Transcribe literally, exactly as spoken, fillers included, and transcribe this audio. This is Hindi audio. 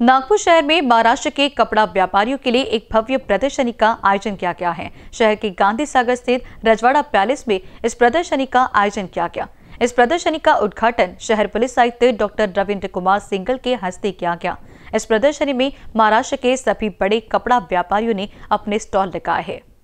नागपुर शहर में महाराष्ट्र के कपड़ा व्यापारियों के लिए एक भव्य प्रदर्शनी का आयोजन किया गया है। शहर के गांधी सागर स्थित रजवाड़ा पैलेस में इस प्रदर्शनी का आयोजन किया गया। इस प्रदर्शनी का उद्घाटन शहर पुलिस आयुक्त डॉक्टर रविन्द्र कुमार सिंगल के हस्ते किया गया। इस प्रदर्शनी में महाराष्ट्र के सभी बड़े कपड़ा व्यापारियों ने अपने स्टॉल लगाए हैं।